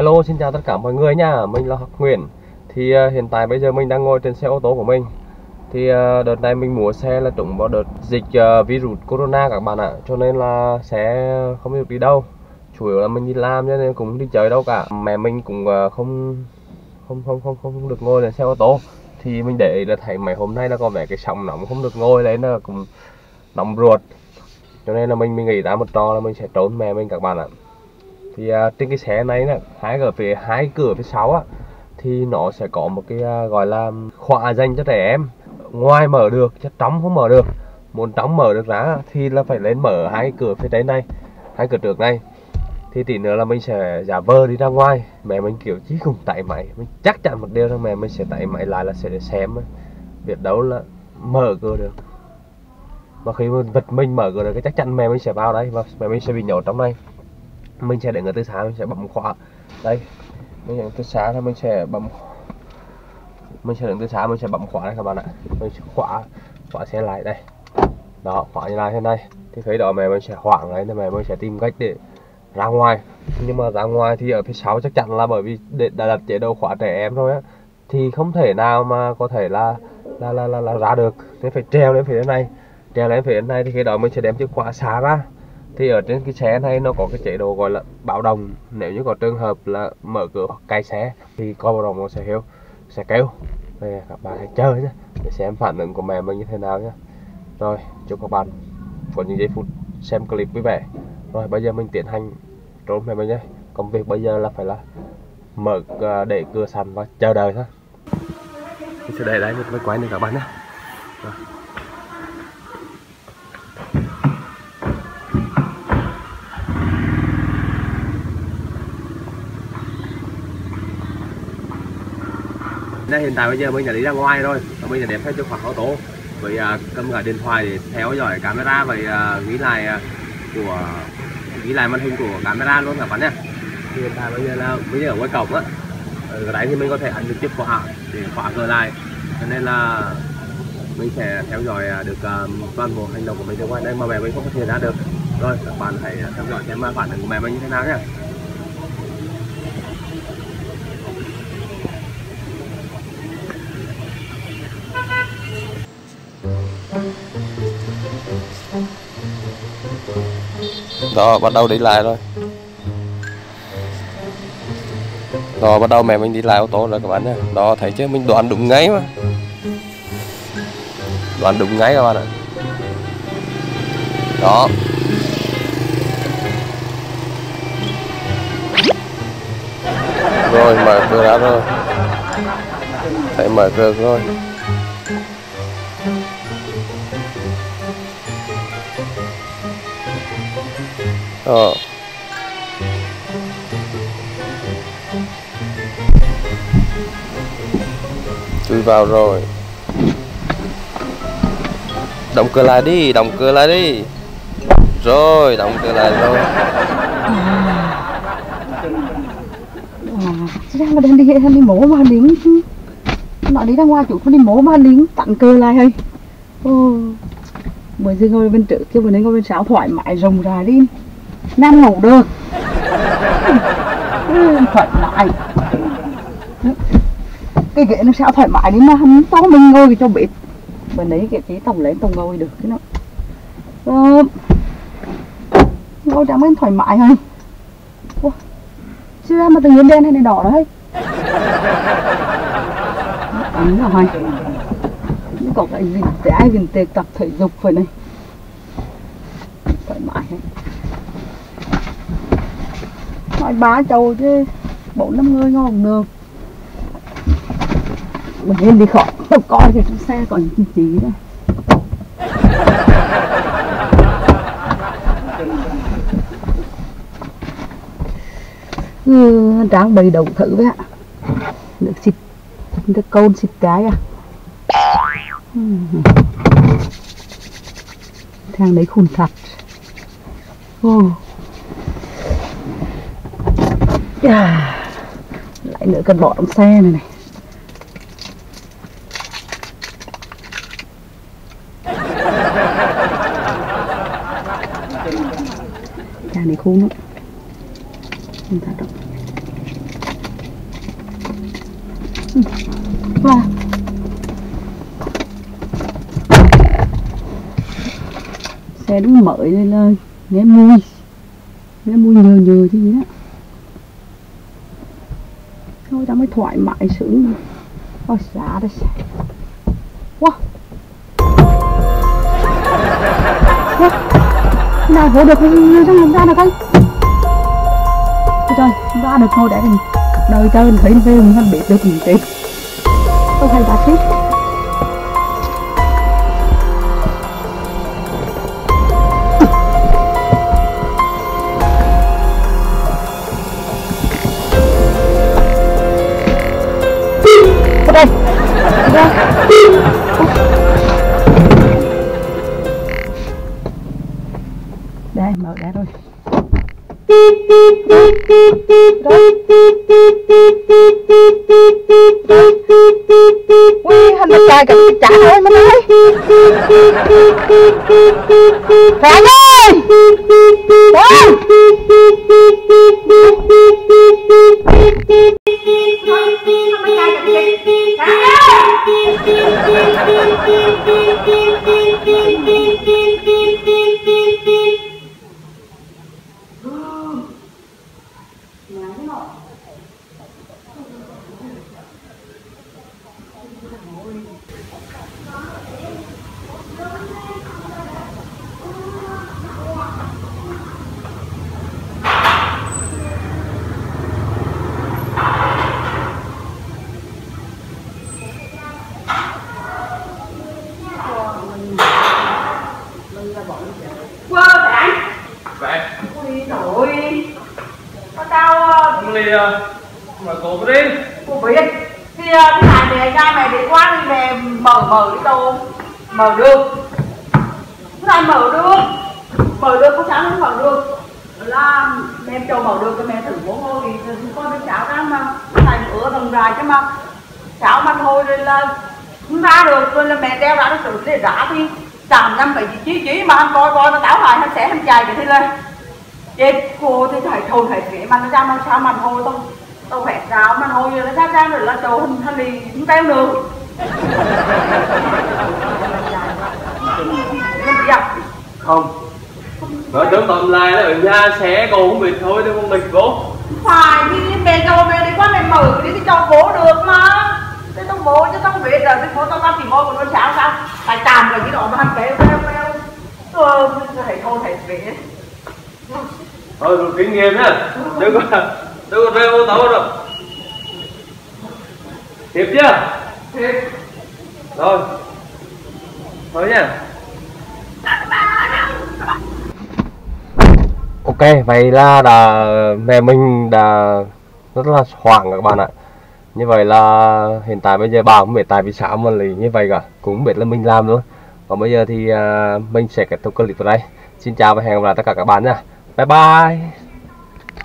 Hello, xin chào tất cả mọi người nha, mình là Hoắc Nguyễn. Thì hiện tại bây giờ mình đang ngồi trên xe ô tô của mình. Thì đợt này mình mua xe là trúng vào đợt dịch virus corona các bạn ạ. Cho nên là xe không được đi đâu, chủ yếu là mình đi làm cho nên cũng đi chơi đâu cả. Mẹ mình cũng không được ngồi lên xe ô tô. Thì mình để ý là thấy mấy hôm nay là có vẻ cái sóng nóng không được ngồi lên là cũng nóng ruột. Cho nên là mình nghĩ ra một trò là mình sẽ trốn mẹ mình các bạn ạ. Thì trên cái xe này nè, hai cửa phía sau á, thì nó sẽ có một cái gọi là khóa dành cho trẻ em. Ngoài mở được chứ trống không mở được. Muốn trống mở được ra thì là phải lên mở hai cửa phía trái này, hai cửa trước này. Thì tí nữa là mình sẽ giả vờ đi ra ngoài. Mẹ mình kiểu chí không tải máy, mình chắc chắn một điều rằng mẹ mình sẽ tải máy lại là sẽ để xem biết đâu là mở cửa được. Mà khi vật mình mở cửa được cái chắc chắn mẹ mình sẽ vào đấy và mẹ mình sẽ bị nhốt trong này. Mình sẽ để người từ xa, mình sẽ bấm khóa. Đây, mình sẽ đứng từ xa thì mình sẽ bấm khóa này các bạn ạ. Mình sẽ khóa xe lại đây. Đó, khóa như thế này. Thì khi đó mẹ mình sẽ hoảng đấy, mẹ mình sẽ tìm cách để ra ngoài. Nhưng mà ra ngoài thì ở phía sau chắc chắn là bởi vì đã đặt chế độ khóa trẻ em thôi á, thì không thể nào mà có thể là ra được. Nên phải treo lên phía này. Treo lên phía này thì khi đó mình sẽ đem chiếc khóa xá ra. Thì ở trên cái xe này nó có cái chế độ gọi là báo động. Nếu như có trường hợp là mở cửa hoặc cai xe thì coi báo động nó sẽ kêu. Đây, các bạn hãy chờ nhé, để xem phản ứng của mẹ mình như thế nào nhé. Rồi, chúc các bạn có những giây phút xem clip vui vẻ. Rồi, bây giờ mình tiến hành trốn mẹ mình nhé. Công việc bây giờ là phải là mở để cửa sẵn và chờ đợi thôi. Mình sẽ để đấy một cái quay này các bạn nhé. Rồi. Hiện tại bây giờ mình đã đi ra ngoài rồi, mình đã đem theo chìa khóa ô tô với cầm cả điện thoại để theo dõi camera và ghi lại màn hình của camera luôn các bạn nhé. Hiện tại bây giờ là mình ở ngoài cổng á, ở đấy thì mình có thể ấn được chiếc khóa để khóa cửa lại, cho nên là mình sẽ theo dõi được toàn bộ hành động của mình ở ngoài đây mà mẹ mình không có thể ra được. Rồi các bạn hãy theo dõi xem phản ứng của mẹ mình như thế nào nhé. Đó, bắt đầu đi lại rồi. Đó, bắt đầu mẹ mình đi lại ô tô rồi các bạn nhé. Đó, thấy chứ, mình đoán đúng ngay mà. Đoán đúng ngay các bạn ạ. Đó. Rồi, mở cửa ra rồi. Thấy mở cửa rồi. Chui vào rồi. Đóng cửa lại đi, đóng cửa lại đi. Rồi, đóng cửa lại rồi. Chứ mà đang đi mổ mà lính chứ. Nó đi ra ngoài chủ có đi mổ mà lính tặng cửa lại hay. Mới dừng ngồi bên trước kia, vừa nãy ngồi bên sáo thoải mái rồng rà đi. Nam ngủ được. Thoải mái. Cái ghế nó sao thoải mái đấy mà không to mình ngồi cho bếp. Bên đấy cái chỉ tổng lên tổng ngồi được cái nó. Ngồi chẳng nên thoải mái thôi. Chứ ra mà từng nhiên đen hay này đỏ đấy. Ấn rồi. Nó có cái gì trái gần tệ tập thể dục rồi này. Thoải mái hết. Nói ba trầu chứ 4-5 người ngon được. Mình nên đi khỏi không coi thì trong xe còn những chị đó. Trang bày đầu thử với ạ. Được xịt cái côn xịt cái à. Thang đấy khùn thật. Lại nữa cần bỏ trong xe này này. Này khô nữa. xe đúng mới lên lên Né mùi nhờ chứ gì đó. Thôi ta mới thoải mái sướng. Ôi xả đó xả. Wow. Wow. Cái nào vỗ được không? Không ra được không? Ôi trời, không ra được thôi để mình đời chơi thấy về mình không biết được gì tiếp. Tôi hay bà thích. Đây mở đã rồi. Ui, hình mặt trời cả cái chả thôi mà nói. Hoàng ơi. Trời. Quơ bạn. Vậy. Ui nội. Có tao không lì mà cô biết. Cô biết. Thì cái này về ra mày để quán về mở cái tô. Mở được. Cái này mở được. Mở được có cháo không mở được. Là mẹ cho mở được cái mẹ thử uống thôi thì con biết cháo ra mà. Cái này ở đồng dài chứ mà. Cháo mà thôi lên là không ra được rồi là mẹ đeo ra nó xử để rã đi. Tạm năm bảy chí mà anh coi nó táo hài anh sẽ anh chài cái thế lên chết cô thì thầy thôn thầy thế mà nó ra mà sao mà thôi tao hẹn ráo mà thôi nó ra ra rồi là đầu hình thân lì cũng teo được không vợ đứa còn lại là ở nhà xé cô không biết thôi đâu không mình bố phải đi mẹ cho mẹ đi quá mẹ mở đi cho bố được mà thế tao bố chứ tao biết rồi bố tao tao chỉ môi của nó cháo sao tại tạm là cái đó mà ăn béo béo béo thầy thôi thầy vẽ thôi rồi kinh nghiệm nhá đừng có rêu ô tô rồi thiệp chưa thiệp rồi thôi nha. Ok vậy là đã mẹ mình đã rất là hoảng các bạn ạ. Như vậy là hiện tại bây giờ bà cũng biết tại vì sao mà lì như vậy cả. Cũng không biết là mình làm luôn. Còn bây giờ thì mình sẽ kết thúc clip ở đây. Xin chào và hẹn gặp lại tất cả các bạn nha. Bye bye.